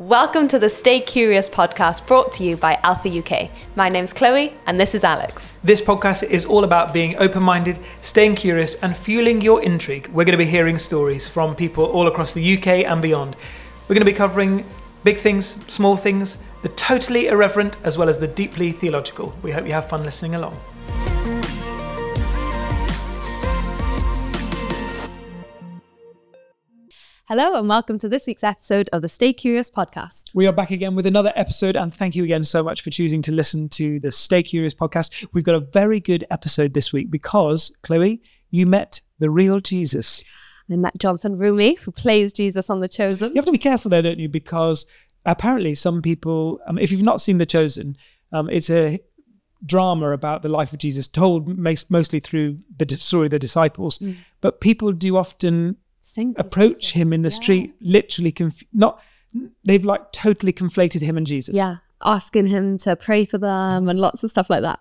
Welcome to the Stay Curious podcast brought to you by Alpha UK. My name's Chloe and this is Alex. This podcast is all about being open-minded, staying curious and fueling your intrigue. We're going to be hearing stories from people all across the UK and beyond. We're going to be covering big things, small things, the totally irreverent as well as the deeply theological. We hope you have fun listening along. Hello and welcome to this week's episode of the Stay Curious podcast. We are back again with another episode and thank you again so much for choosing to listen to the Stay Curious podcast. We've got a very good episode this week because, Chloe, you met the real Jesus. I met Jonathan Roumie, who plays Jesus on The Chosen. You have to be careful there, don't you? Because apparently some people, if you've not seen The Chosen, it's a drama about the life of Jesus told mostly through the story of the disciples. But people do often approach him in the street, literally they've like totally conflated him and Jesus, asking him to pray for them and lots of stuff like that.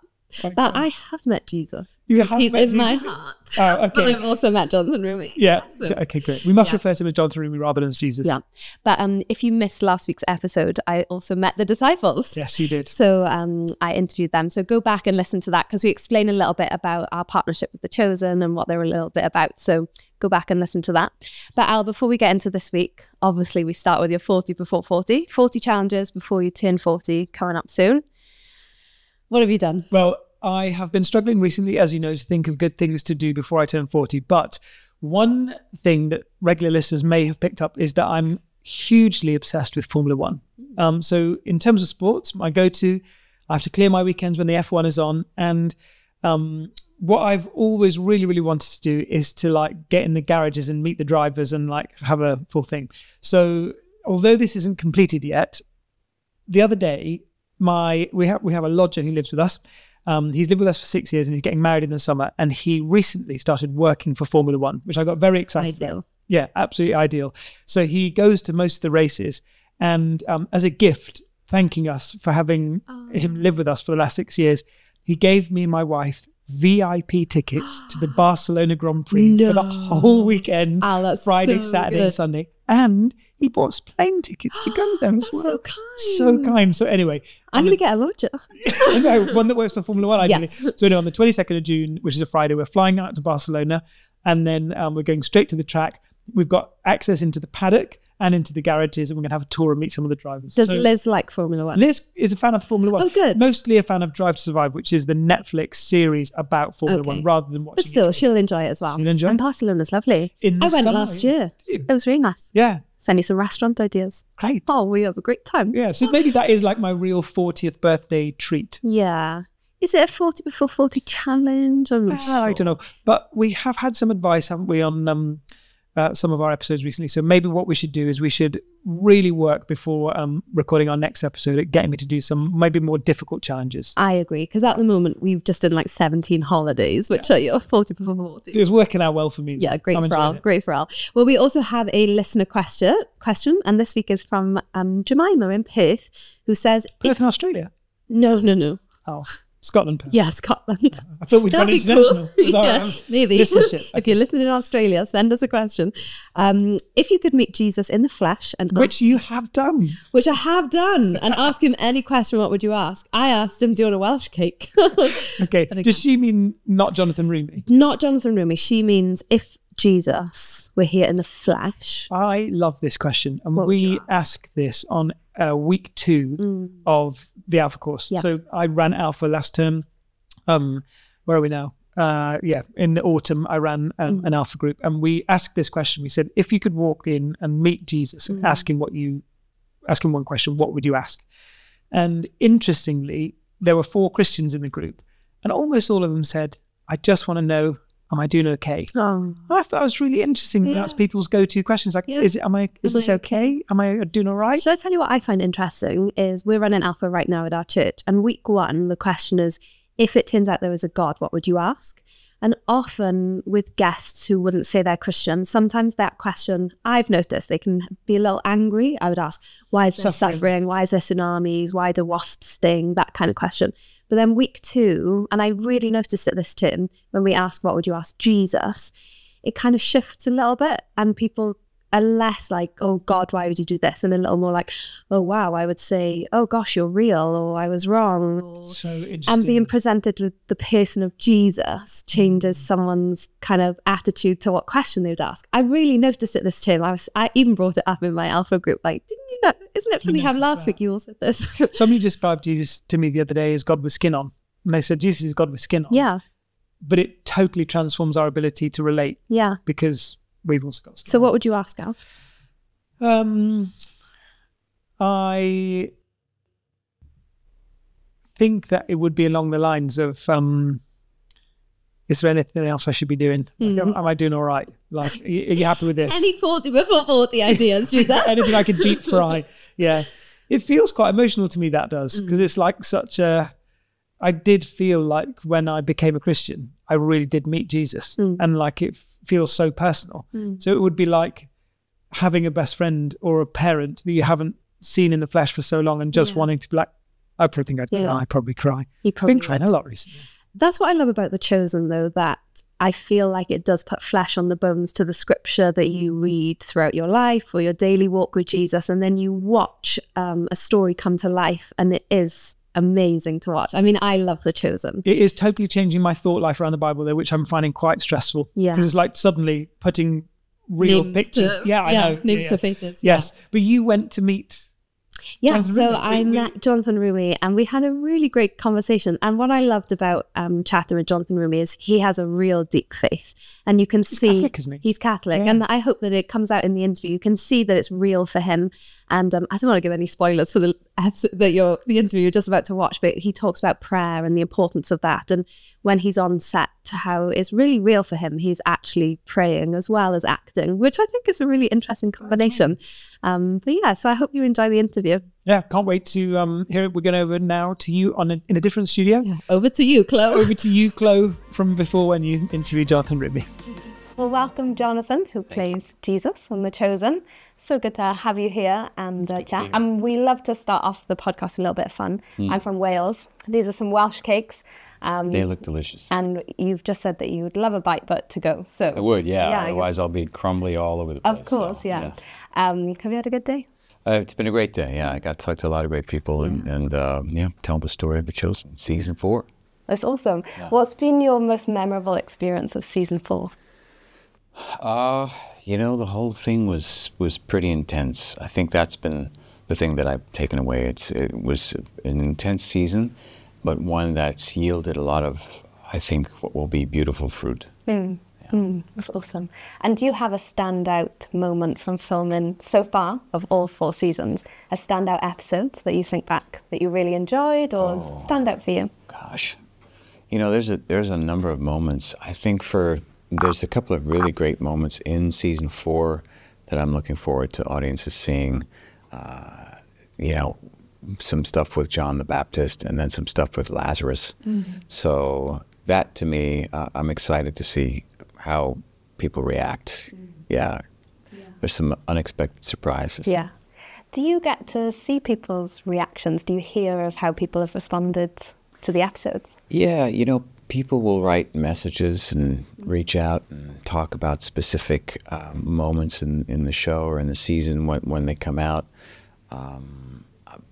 But I have met Jesus. You have He's met in Jesus? My heart. Oh, okay. But I've also met Jonathan Roumie. Yeah. So, okay, great. We must refer to him as Jonathan Roumie rather than as Jesus. Yeah. But if you missed last week's episode, I also met the disciples. Yes, you did. So I interviewed them. So go back and listen to that because we explain a little bit about our partnership with The Chosen and what they're a little bit about. So go back and listen to that. But Al, before we get into this week, obviously we start with your 40 before 40. 40 challenges before you turn 40 coming up soon. What have you done? Well, I have been struggling recently, as you know, to think of good things to do before I turn 40. But one thing that regular listeners may have picked up is that I'm hugely obsessed with Formula One. So in terms of sports, my go-to, I have to clear my weekends when the F1 is on. And what I've always really, really wanted to do is to like get in the garages and meet the drivers and like have a full thing. So although this isn't completed yet, the other day, we have a lodger who lives with us. He's lived with us for 6 years and he's getting married in the summer. And he recently started working for Formula One, which I got very excited about. Yeah, absolutely ideal. So he goes to most of the races and as a gift, thanking us for having him live with us for the last 6 years, he gave me and my wife VIP tickets to the Barcelona Grand Prix for the whole weekend, Friday, so Saturday, and Sunday. And he bought us plane tickets to go there as well. So kind. So anyway, I'm going to get a lodger. One that works for Formula One, ideally. Yes. So anyway, on the 22nd of June, which is a Friday, we're flying out to Barcelona and then we're going straight to the track. We've got access into the paddock and into the garages and we're going to have a tour and meet some of the drivers. Does Liz like Formula One? Liz is a fan of Formula One. Oh, good. Mostly a fan of Drive to Survive, which is the Netflix series about Formula One rather than watching it. But still, she'll enjoy it as well. She'll enjoy it. And Barcelona's lovely. I went last year. Did you? It was really nice. Yeah. Send you some restaurant ideas. Great. Oh, we have a great time. Yeah, so maybe that is like my real 40th birthday treat. Yeah. Is it a 40 before 40 challenge? I'm not sure. I don't know. But we have had some advice, haven't we, on some of our episodes recently. So maybe what we should do is we should really work before recording our next episode at getting me to do some maybe more difficult challenges. I agree, because at the moment we've just done like 17 holidays, which are your 40 before 40. It's working out well for me. Yeah, great for Al. Great for Al. Well, we also have a listener question, and this week is from Jemima in Perth, who says... Perth in Australia? No. Oh, Scotland. Yeah, Scotland. I thought we'd gone international. Cool. Maybe. If you're listening in Australia, send us a question. If you could meet Jesus in the flesh and... Which you have done. Which I have done. And ask him any question, what would you ask? I asked him, do you want a Welsh cake? Okay. Does she mean not Jonathan Roumie? Not Jonathan Roumie. She means if Jesus were here in the flesh. I love this question. And we ask this on week 2 of the Alpha course. Yeah. So I ran Alpha last term. Where are we now? In the autumn, I ran an Alpha group and we asked this question. We said, if you could walk in and meet Jesus and ask him one question, what would you ask? And interestingly, there were 4 Christians in the group and almost all of them said, I just want to know, am I doing okay? I thought it was really interesting. That's people's go-to questions. Like, is this okay? Am I doing all right? Should I tell you what I find interesting is we're running Alpha right now at our church. And week 1, the question is, if it turns out there was a God, what would you ask? And often with guests who wouldn't say they're Christian, sometimes that question, I've noticed, they can be a little angry. I would ask, why is there suffering? Why is there tsunamis? Why do wasps sting? That kind of question. But then week 2, and I really noticed it this term, when we ask, what would you ask Jesus? It kind of shifts a little bit and people a less like, oh God, why would you do this? And a little more like, oh wow, I would say, oh gosh, you're real, or I was wrong. Or, so interesting. And being presented with the person of Jesus changes someone's kind of attitude to what question they would ask. I really noticed it this term. I even brought it up in my Alpha group, like, didn't you know? Isn't it funny how last week you all said this? Somebody described Jesus to me the other day as God with skin on. And they said, Jesus is God with skin on. Yeah. But it totally transforms our ability to relate. Yeah. Because we've also got skin. So what would you ask, Al? I think that it would be along the lines of, is there anything else I should be doing? Like, am I doing all right? Like, are you happy with this? Any 40 before 40 ideas, Jesus? Anything I could deep fry. Yeah. It feels quite emotional to me, that does. Because it's like such a... I did feel like when I became a Christian, I really did meet Jesus. And like, it feels so personal. So it would be like having a best friend or a parent that you haven't seen in the flesh for so long and just wanting to be like, I probably think I'd cry. I probably cry. I've been crying a lot recently. That's what I love about The Chosen though, that I feel like it does put flesh on the bones to the scripture that you read throughout your life or your daily walk with Jesus. And then you watch a story come to life, and it is amazing to watch. I mean, I love The Chosen. It is totally changing my thought life around the Bible though, which I'm finding quite stressful. Yeah. Because it's like suddenly putting real names pictures. I know. Names to faces. Yes. Yeah. But you went to meet... Yeah, so I met Jonathan Roumie and we had a really great conversation. And what I loved about chatting with Jonathan Roumie is he has a real deep faith. And you can see... Catholic, isn't he? He's Catholic. Yeah. And I hope that it comes out in the interview. You can see that it's real for him. And I don't want to give any spoilers for the episode, the interview you're just about to watch, but he talks about prayer and the importance of that. And when he's on set, how it's really real for him. He's actually praying as well as acting, which I think is a really interesting combination. But yeah, so I hope you enjoy the interview. Yeah, can't wait to hear it. We're going over now to you in a different studio. Yeah, over to you, Chloe. Over to you, Chloe, from before when you interviewed Jonathan Roumie. Well, welcome, Jonathan, who plays Jesus on The Chosen. So good to have you here and chat. And we love to start off the podcast with a little bit of fun. I'm from Wales. These are some Welsh cakes. They look delicious. And you've just said that you would love a bite, but to go. So I would, yeah. Otherwise, I'll be crumbly all over the place. Of course, so, yeah. Have you had a good day? It's been a great day, yeah. I got to talk to a lot of great people and tell the story of The Chosen, Season 4. That's awesome. Yeah. What's been your most memorable experience of Season 4? You know, the whole thing was pretty intense. I think that's been the thing that I've taken away. It was an intense season, but one that's yielded a lot of, I think, what will be beautiful fruit. That's awesome. And do you have a standout moment from filming so far of all 4 seasons? A standout episode that you think back that you really enjoyed or standout for you? Gosh, you know, there's a number of moments. I think there's a couple of really great moments in Season 4 that I'm looking forward to audiences seeing, you know, some stuff with John the Baptist and then some stuff with Lazarus. So that to me, I'm excited to see how people react. Yeah, there's some unexpected surprises. Yeah. Do you get to see people's reactions? Do you hear of how people have responded to the episodes? Yeah, you know, people will write messages and reach out and talk about specific moments in the show or in the season when they come out.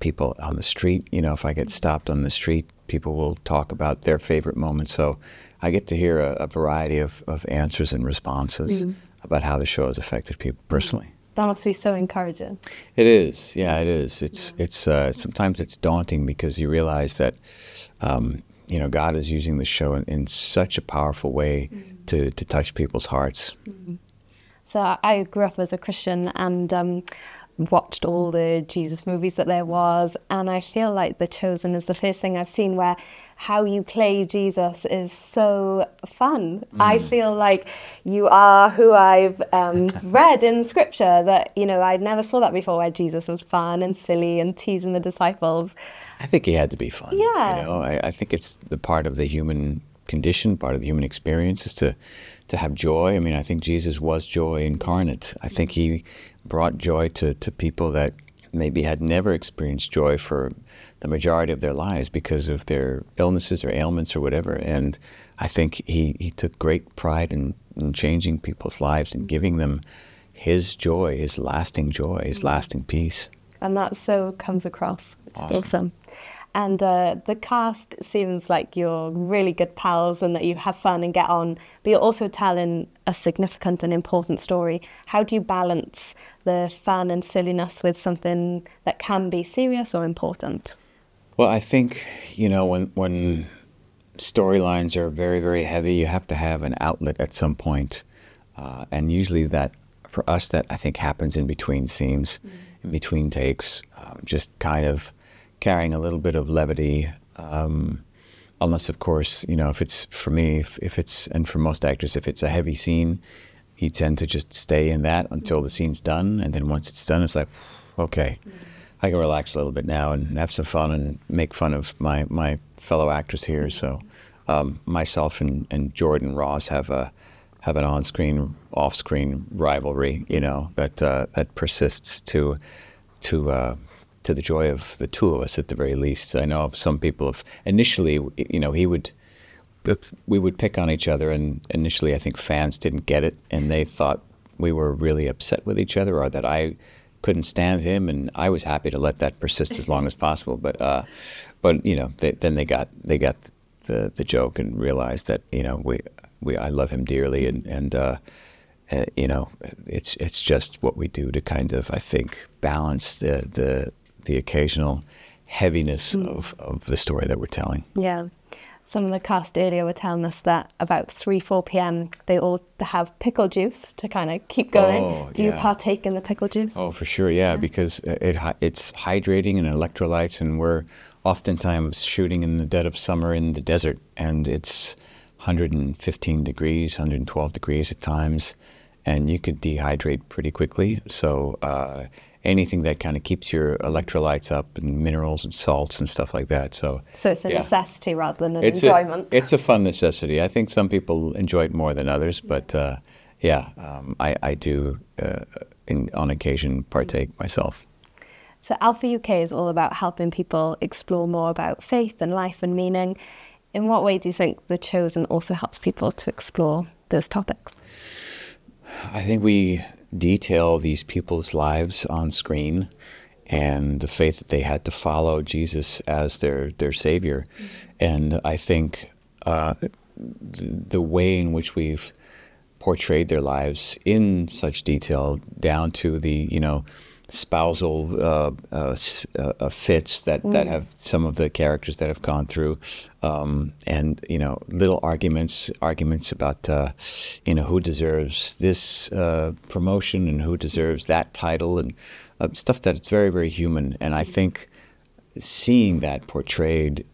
People on the street, you know, if I get stopped on the street, people will talk about their favorite moments. So I get to hear a variety of answers and responses about how the show has affected people personally. That must be so encouraging. It is. Yeah, it is. Sometimes it's daunting because you realize that you know, God is using the show in such a powerful way to touch people's hearts. So I grew up as a Christian and watched all the Jesus movies that there was, and I feel like The Chosen is the first thing I've seen where how you play Jesus is so fun. I feel like you are who I've read in scripture, that, you know, I never saw that before, where Jesus was fun and silly and teasing the disciples. I think he had to be fun. Yeah. You know, I think it's the part of the human condition, part of the human experience is to have joy. I mean, I think Jesus was joy incarnate. I think he brought joy to people that maybe had never experienced joy for the majority of their lives because of their illnesses or ailments or whatever. And I think he took great pride in changing people's lives and giving them His joy, His lasting joy, His lasting peace. And that so comes across, which awesome. Is awesome. And the cast seems like you're really good pals and that you have fun and get on, but you're also telling a significant and important story. How do you balance the fun and silliness with something that can be serious or important? Well, I think, you know, when storylines are very, very heavy, you have to have an outlet at some point. And usually that, for us, that I think happens in between scenes, in between takes, just kind of carrying a little bit of levity, unless, of course, you know, if it's, for me, if it's, and for most actors, if it's a heavy scene, you tend to just stay in that until the scene's done. And then once it's done, it's like, okay, I can relax a little bit now and have some fun and make fun of my fellow actors here. So myself and Jordan Ross have an on-screen, off-screen rivalry, you know, that persists to the joy of the two of us at the very least. I know of some people have initially, you know, we would pick on each other, and initially I think fans didn't get it, and they thought we were really upset with each other, or that I couldn't stand him, and I was happy to let that persist as long as possible. But you know, then they got the joke and realized that, you know, I love him dearly, and you know, it's just what we do to kind of, I think, balance the occasional heaviness of the story that we're telling. Yeah, some of the cast earlier were telling us that about 3–4 p.m. they all have pickle juice to kind of keep going. Oh, do you partake in the pickle juice? Oh, for sure, yeah, because it's hydrating and electrolytes, and we're oftentimes shooting in the dead of summer in the desert, and it's 115 degrees, 112 degrees at times, and you could dehydrate pretty quickly. So anything that kind of keeps your electrolytes up, and minerals and salts and stuff like that. So it's a necessity rather than an enjoyment. It's a fun necessity. I think some people enjoy it more than others, but I do on occasion partake myself. So Alpha UK is all about helping people explore more about faith and life and meaning. In what way do you think The Chosen also helps people to explore those topics? I think we detail these people's lives on screen and the faith that they had to follow Jesus as their savior. And I think the way in which we've portrayed their lives in such detail, down to the, you know, spousal fits that have some of the characters that have gone through, and you know, little arguments about you know, who deserves this promotion and who deserves that title, and stuff that's very, very human. And I think seeing that portrayed,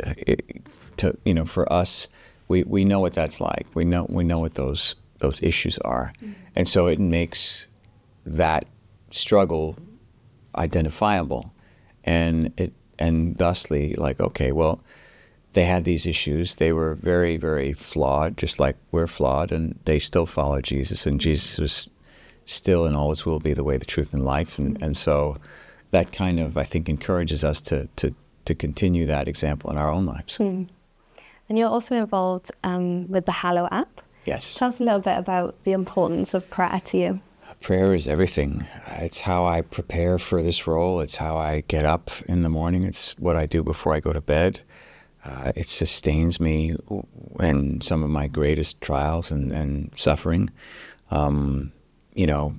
you know, for us, we know what that's like. We know what those issues are, and so it makes that struggle identifiable, and thusly, like, okay, well, they had these issues, they were very, very flawed, just like we're flawed, and they still follow Jesus, and Jesus was still and always will be the way, the truth, and life, and so that kind of, I think, encourages us to continue that example in our own lives. And you're also involved with the Hallow app. Yes. Tell us a little bit about the importance of prayer to you. Prayer is everything. It's how I prepare for this role. It's how I get up in the morning. It's what I do before I go to bed. It sustains me in some of my greatest trials and suffering. You know,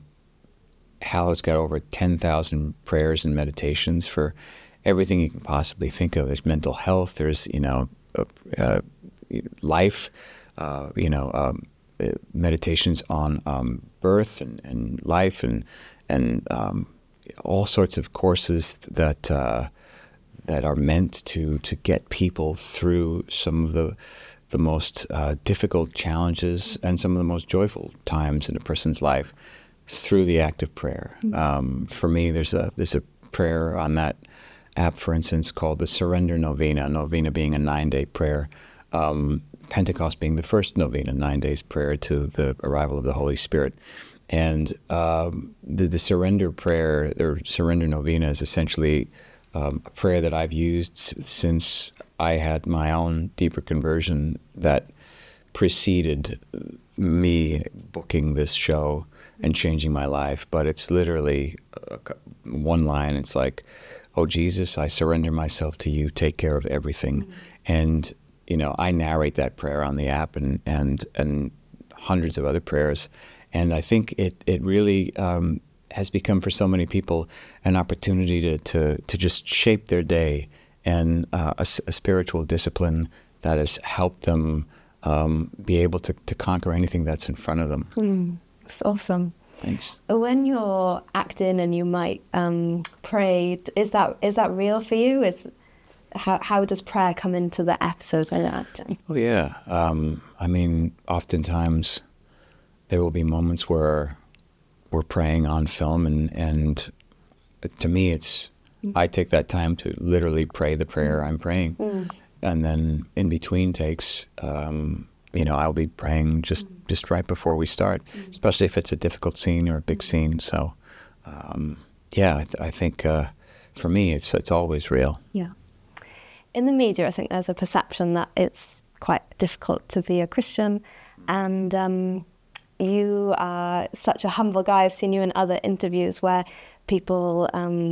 Hallow's got over 10,000 prayers and meditations for everything you can possibly think of. There's mental health. There's, you know, life. You know, meditations on birth and life and all sorts of courses that are meant to get people through some of the most difficult challenges and some of the most joyful times in a person's life through the act of prayer. For me, there's a prayer on that app, for instance, called the Surrender Novena. Novena being a 9-day prayer. Pentecost being the first novena, 9 days prayer to the arrival of the Holy Spirit. And the surrender prayer, or surrender novena, is essentially a prayer that I've used since I had my own deeper conversion that preceded me booking this show and changing my life. But it's literally one line. It's like, oh, Jesus, I surrender myself to you. Take care of everything. Mm-hmm. And, you know, I narrate that prayer on the app and hundreds of other prayers. And I think it really has become for so many people an opportunity to just shape their day and a spiritual discipline that has helped them be able to conquer anything that's in front of them. Mm, that's awesome. Thanks. When you're acting and you might pray, is that real for you? How does prayer come into the episodes when you're acting? Oh yeah, I mean, oftentimes there will be moments where we're praying on film, and to me, it's I take that time to literally pray the prayer I'm praying, and then in between takes, you know, I'll be praying just right before we start, especially if it's a difficult scene or a big scene. So, yeah, I think for me, it's always real. Yeah. In the media, I think there's a perception that it's quite difficult to be a Christian, and you are such a humble guy. I've seen you in other interviews where people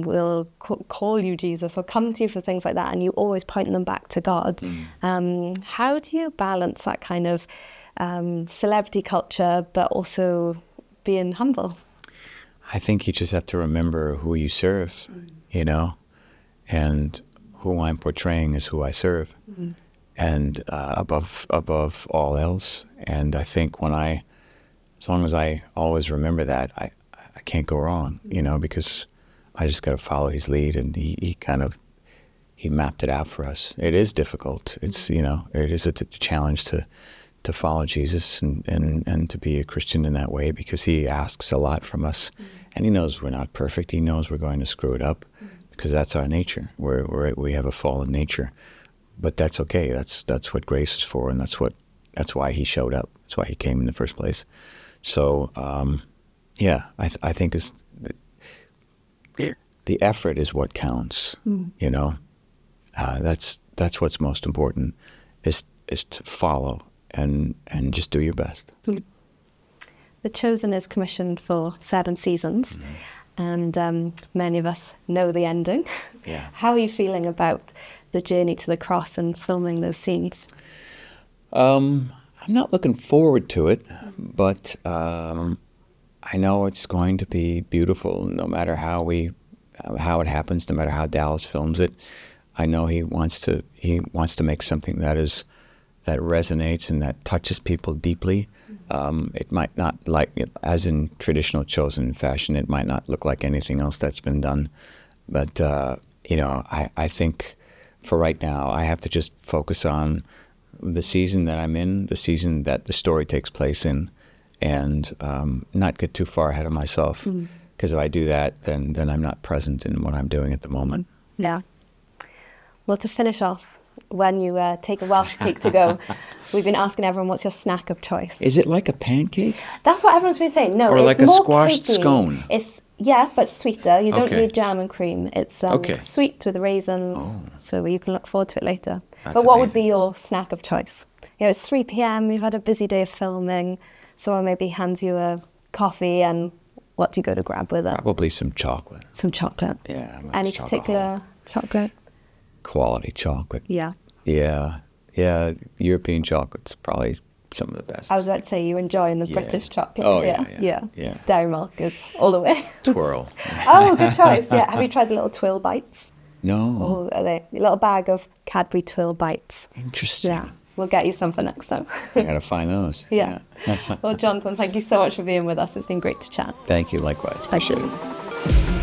will call you Jesus or come to you for things like that, and you always point them back to God. How do you balance that kind of celebrity culture but also being humble? I think you just have to remember who you serve, you know, and who I'm portraying is who I serve, and above all else. And I think as long as I always remember that, I can't go wrong, you know, because I just got to follow his lead, and he mapped it out for us. It is difficult. It's, you know, it is a challenge to follow Jesus and to be a Christian in that way, because he asks a lot from us, and he knows we're not perfect. He knows we're going to screw it up, because that's our nature. We have a fallen nature, but that's okay. That's what grace is for, and that's why he showed up. That's why he came in the first place. So, yeah, I think the effort is what counts, you know. That's what's most important, is to follow and just do your best. The Chosen is commissioned for 7 seasons, and many of us know the ending. Yeah. How are you feeling about the journey to the cross and filming those scenes? I'm not looking forward to it, but... I know it's going to be beautiful, no matter how it happens, no matter how Dallas films it. I know he wants to make something that resonates and that touches people deeply. It might not, like, as in traditional Chosen fashion, it might not look like anything else that's been done. But you know, I think for right now, I have to just focus on the season that I'm in, the season that the story takes place in, and not get too far ahead of myself, because if I do that, then I'm not present in what I'm doing at the moment. Yeah. Well, to finish off, when you take a Welsh cake to go, we've been asking everyone, what's your snack of choice? Is it like a pancake? That's what everyone's been saying. No, or it's like a squashed cakey scone? It's, yeah, but sweeter. You don't need jam and cream. It's sweet with raisins, so you can look forward to it later. That's but what amazing. Would be your snack of choice? You know, it's 3 p.m, you've had a busy day of filming. Someone maybe hands you a coffee, and what do you go to grab with it? Probably some chocolate. Some chocolate. Yeah. Any particular chocolate? Quality chocolate. Yeah. Yeah. Yeah. European chocolate's probably some of the best. I was about to say, you enjoying the British chocolate. Oh, yeah. Dairy Milk is all the way. Twirl. Oh, good choice. Yeah. Have you tried the little Twirl bites? No. Oh, a little bag of Cadbury Twirl bites. Interesting. Yeah. We'll get you some for next time. I gotta find those. Yeah. Well, Jonathan, thank you so much for being with us. It's been great to chat. Thank you, likewise. Appreciate it.